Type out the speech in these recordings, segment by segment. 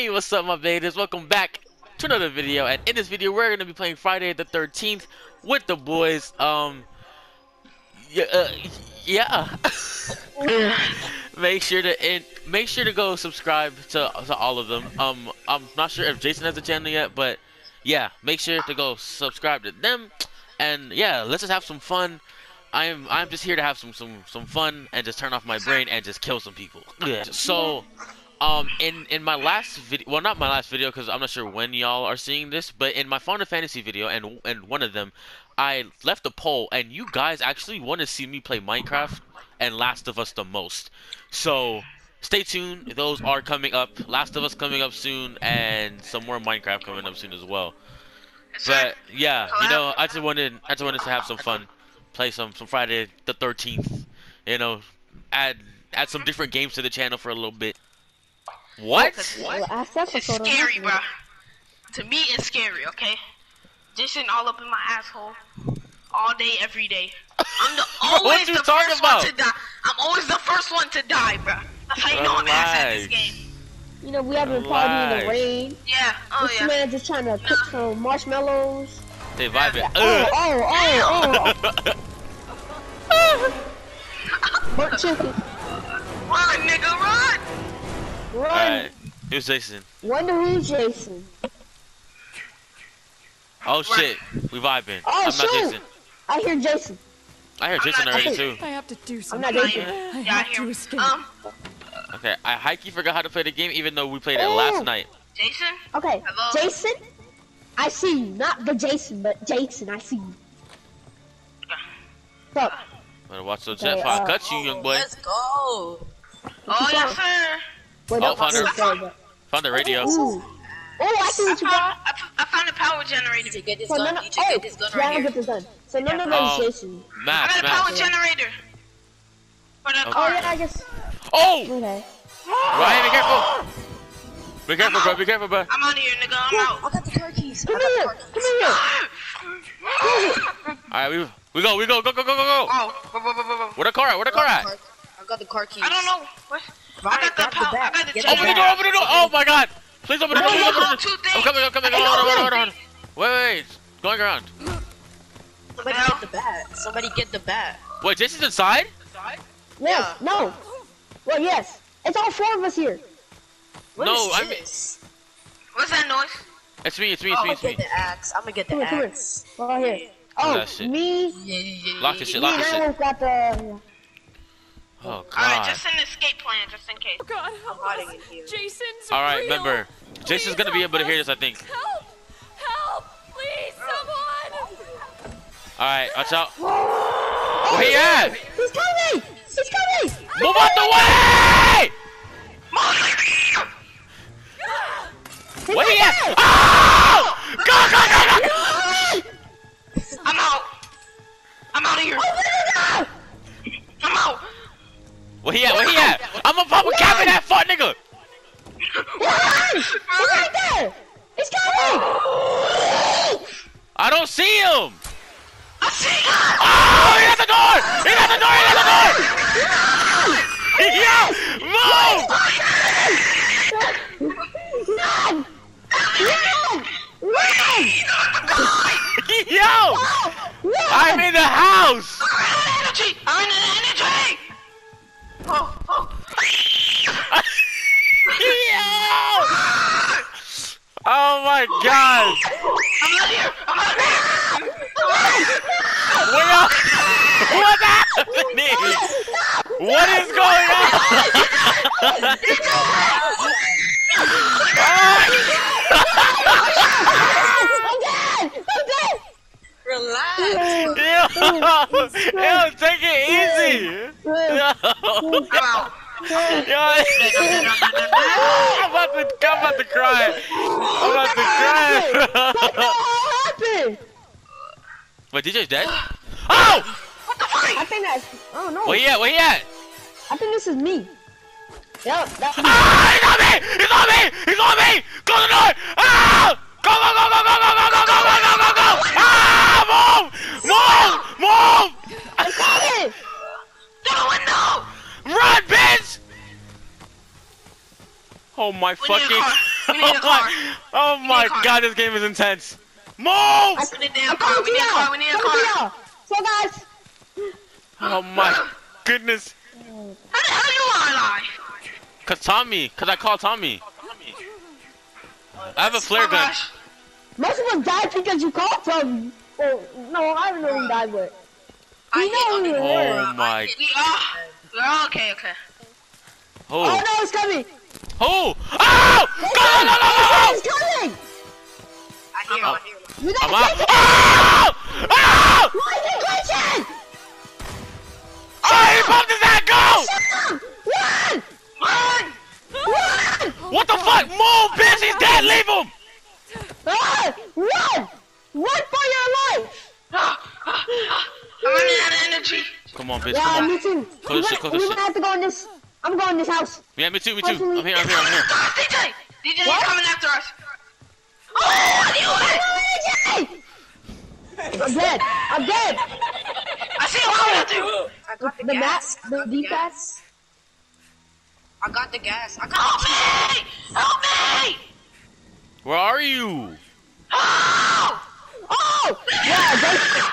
Hey, what's up, my betas? Welcome back to another video, and in this video we're gonna be playing Friday the 13th with the boys. Yeah. make sure to go subscribe to all of them. I'm not sure if Jason has a channel yet, but yeah, make sure to go subscribe to them. And yeah, let's just have some fun. I'm just here to have some fun and just turn off my brain and just kill some people. Yeah. So, in my last video, well, not my last video, because I'm not sure when y'all are seeing this, but in my Final Fantasy video and one of them, I left a poll, and you guys actually want to see me play Minecraft and Last of Us the most. So stay tuned; those are coming up. Last of Us coming up soon, and some more Minecraft coming up soon as well. But yeah, you know, I just wanted to have some fun. Play some Friday the 13th, you know, add some different games to the channel for a little bit. What? It's scary, bro. To me, it's scary, okay? Jason all up in my asshole, all day, every day. I'm always the first one to die, bro. That's how you know I'm ass at this game. You know, we have been partying in the rain. Yeah, this man just trying to cook some marshmallows. They vibing. Oh. Burnt chicken. Run, nigga, run! Run! Alright, here's Jason. Wonder who's Jason. Oh shit, we vibing. Oh, I'm not Jason. I hear Jason. I hear Jason already too. I have to do something. I'm not Jason. I have to escape. Okay, I hikey forgot how to play the game even though we played it last night. Jason? Okay, hello? Jason? I see you, not the Jason, but Jason, I see you. Stop. Better watch those jetfire cut you, young boy. Let's go. Yes, sir. Wait, oh, found the radio. Ooh. Oh, I see what you got. I found a power generator. To get this gun, you just get this gun right here. Get this gun. So none of them is Jason. I got a power generator. For the car. Oh, yeah, I just... Oh! Okay. Ryan, be careful. Be careful, bro. Be careful, bro. I'm out of here, nigga. I'm out. I got the car keys. Come here. Alright, we go. Oh. Where the car at? I got the car keys. I don't know. What? I got the Open the door. Oh my God. Please open the door. I'm coming. Hold on. Wait. It's going around. Somebody get the bat. Wait, Jason's inside? Yes. Yeah. No. Well, yes. It's all four of us here. What's that noise? It's me. I'm gonna get the axe. I'm gonna get the axe. Come here. Oh, me. Yeah. Lock the shit. Oh, God. Alright, just an escape plan, just in case. Oh, God, help us. Jason's Alright, remember. Jason's gonna be able to hear this, I think. Help! Help! Please, someone! Alright, watch out. Oh, where he at? He's coming! Move out the way! What are you at? Oh! Go! I'm out of here. I'm out. Where he at? I'm gonna pop a cap in that fuck nigga. He's right there. He's coming. I don't see him. I see him. Oh, he's at the door. Yeah. Move. No. Run! Yo! No! I'm in the house! I'm in the energy! Oh. Yo! Oh my God! I'm out of here! What's happening? What is going on? I'm dead! Relax! Yo, take it easy! No! I'm about to cry! What happened? Wait, DJ's dead? Oh! What the fuck? I think that's... Oh, no. Where he at? I think this is me. Yep, that's me. Ah, he's on me! Close the door! Ah! Go! Ah! Move! I'm coming! Through the window! Run, bitch! Oh my fucking... Oh my god, this game is intense. Move! We need a car. So guys. Oh my goodness. How do you want alive? Cause I called Tommy. I have a flare gun. Most of them died because you called Tommy. Well, no, I don't know who died, but. Oh my. Oh, okay. Oh. Oh no, it's coming! Oh! Oh! God! No, no, no! It's coming! I hear him, You guys can't Oh! Oh! Why is it glitching? He bumped his head! Go! Run! Run! What the fuck? Move, bitch! He's dead! Leave him! Run! Run for your life! I'm running out of energy. Come on, bitch. Yeah, come on. Me too. We're gonna have to go in this. I'm going in this house. Yeah, me too. I'm here. DJ! DJ's coming after us. Oh, DJ! I'm dead. I see what I got the gas. I got the gas. Help me! Where are you? Oh! Yeah,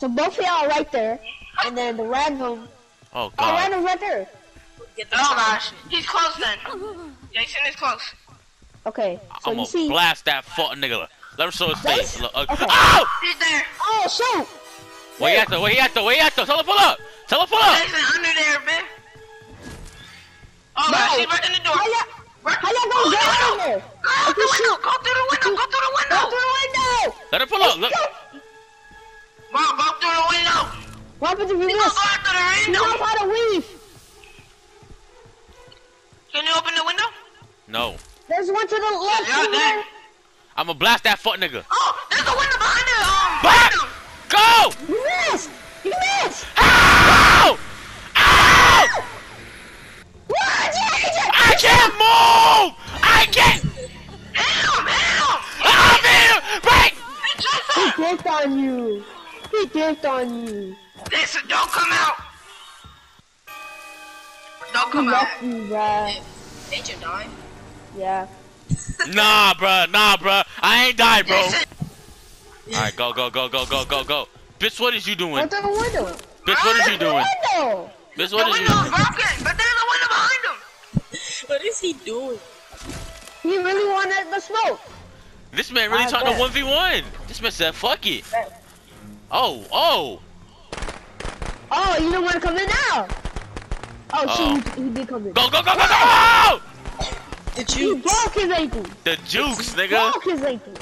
so both of y'all are right there, and then the random. Oh god. Oh, random's right there. Oh gosh, he's close then. Jason is close. Okay, so I'm gonna blast that fucking nigga. Let him show his face. Okay. Oh! He's there. Oh shoot! Where he at though? Tell him pull up! Jason, under there, man. Oh gosh, he's right in the door. How y'all gonna get out of there? Go through the window! Let him pull up, look. Mom, go through the window! What happened if you miss? You know how to weave! Can you open the window? No. There's one to the left. Yeah, I'ma blast that fuck nigga. Oh, there's a window behind you! Back! Go! You missed! Ow! Ow! I can't move! I can't! Help! I'm here! Break! He dipped on you. Listen, don't come out! Don't come out. Did you die? Yeah. Nah, bruh. I ain't died, bro. Alright, go. Bitch, what is you doing? What's on the window? Bitch, what is you doing? The window is broken, but there's a window behind him. What is he doing? He really wanted the smoke. This man really trying to 1v1. This man said, fuck it. Oh. Oh, you don't want to come in now. Oh, shit, he did come in. Go! The jukes. He broke his ankle. The jukes, nigga. Broke his ankle.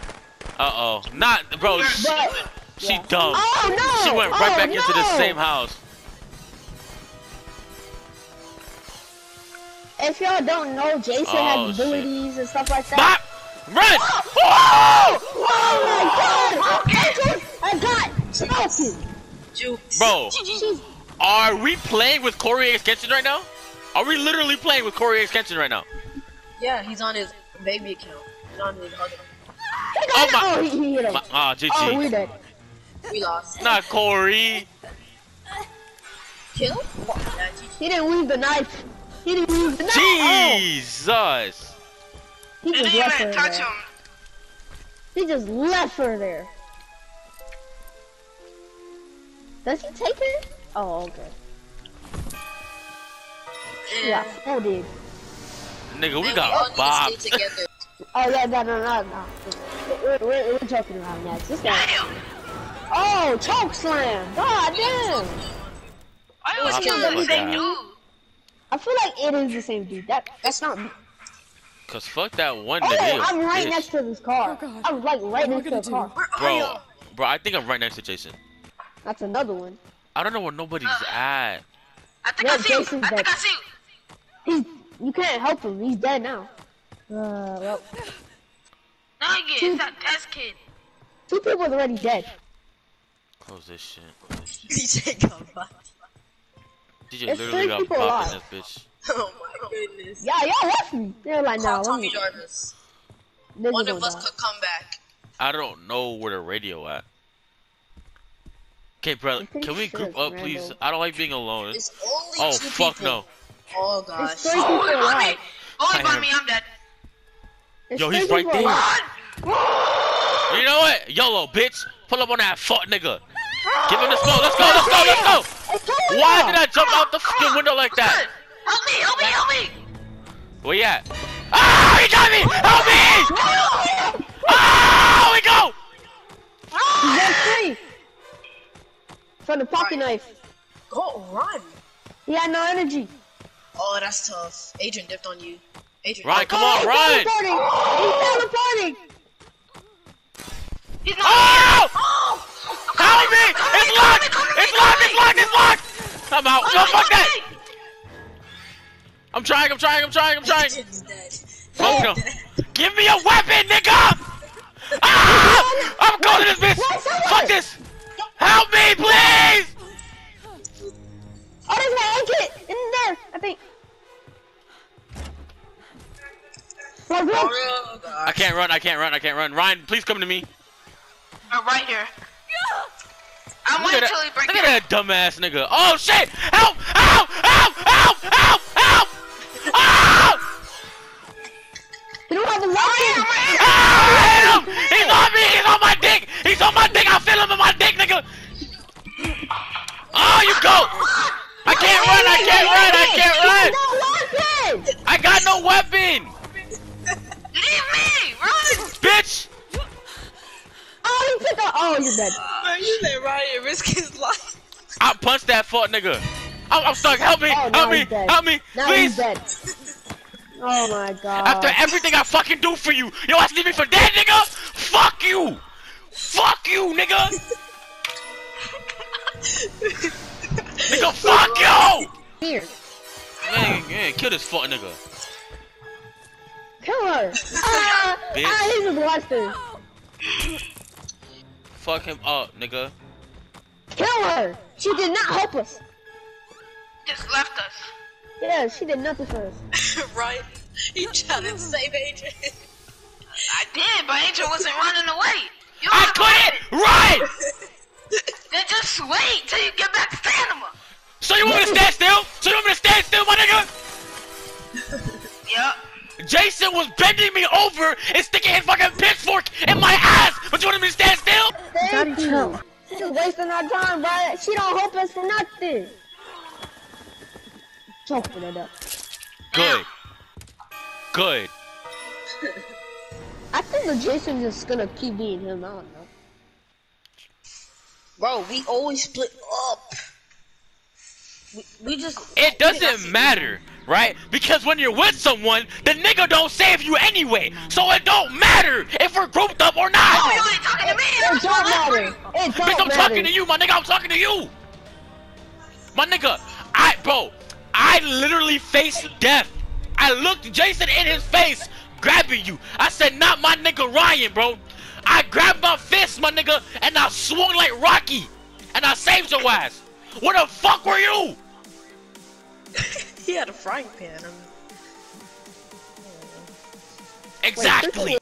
Uh-oh. Not, bro. She dumb. Oh, no. She went right back into the same house. If y'all don't know, Jason has abilities and stuff like that. Bop! Run! Oh, my God. I got jukes. Bro. Are we playing with Corey Axenson right now? Yeah, he's on his baby account. He's on his other. He hit him. Ah, GG. Oh, we dead. We lost. Not Corey. Kill? Yeah, he didn't weave the knife. Jesus. He just didn't even touch him. He just left her there. Does he take her? Oh, okay. Yeah, oh, dude. Nigga, we got bombed. Oh, yeah, no. We're joking around, guys. This guy. Oh, choke slam. God damn. I always kill the same dude. I feel like it is the same dude. That's not me. Cause fuck that one nigga. Hey, I'm right next to this car. Oh, I'm like right next to the car. Bro, I think I'm right next to Jason. That's another one. I don't know where nobody's at. I think I see you. You can't help him. He's dead now. Well. It's that test kid. Two people are already dead. Close this shit. DJ got bopped. DJ literally got bopped in this bitch. Oh my goodness. Yeah, y'all left me. They're like, nah, Tommy Jarvis. One of us could come back. I don't know where the radio at. Okay, brother, can we group up, please? I don't like being alone. It's only two people. Oh, fuck no. Oh, gosh. It's only by me. I'm dead. Yo, he's right there. You know what? YOLO, bitch. Pull up on that fuck nigga. Give him the smoke. Let's go, let's go, let's go. Why did I jump out the window like that? Help me, help me, help me. Where you at? Oh, he got me. Help me. Oh, we go. He's on three. From the pocket knife. Go run. He had no energy. Oh, that's tough. Adrian dipped on you. Adrian. Ryan, come on, Ryan. He's teleporting. He's not here. Oh! Help me! It's locked! It's locked! It's locked! It's locked! I'm out. No, fuck that! I'm trying, I'm trying, I'm trying, I'm trying! Oh, no. Give me a weapon, nigga! Ah! I'm going to this bitch! Fuck this! Help me, please! Oh, there's my anklet! In there, I think. I can't run, I can't run, I can't run. Ryan, please come to me. I'm right here. I'm waiting until he breaks. Look at that dumbass nigga. Oh shit! Help! Help! Help! Help! Help! Help! Help! You don't have a weapon! Oh, hit him! He's on me! He's on my dick! He's on my dick! I feel him in my dick, nigga! Oh, you go! I can't run! I can't run! I can't run! I got no weapon! Leave me! Run! Bitch! Oh, he took a- oh, you're dead. Man, you let Ryan risk his life. I punched that fuck nigga. I'm stuck. Help me! Oh, help me! Help me! Now please! Oh my god. After everything I fucking do for you, yo, ass leave me for dead, nigga! Fuck you! Fuck you, nigga! Nigga, fuck you! Here. Man, kill this fuck nigga. Kill her! Bitch. He was watching. Fuck him up, nigga. Kill her! She did not help us. Just left us. Yeah, she did nothing for us. Right? You tried to save Adrian. I did, but Adrian wasn't running away. You I couldn't run! Then just wait till you get back to stamina. So you want me to stand still? So you want me to stand still, my nigga? Yup. Jason was bending me over and sticking his fucking pitchfork in my ass, but you wanted me to stand still? Thank you. She's wasting our time, but she don't help us for nothing. Choking it up. Good. Good. I think the Jason's just gonna keep beating him. I don't know. Bro, we always split up. We just. It doesn't matter, right? Because when you're with someone, the nigga don't save you anyway. So it don't matter if we're grouped up or not. Oh, you ain't talking to me. It don't matter. It don't matter. Bitch, I'm talking to you, my nigga. I'm talking to you. My nigga, bro, I literally faced death. I looked Jason in his face, grabbing you. I said, not my nigga Ryan, bro. I grabbed my fist, my nigga, and I swung like Rocky. And I saved your ass. Where the fuck were you? He had a frying pan. Exactly.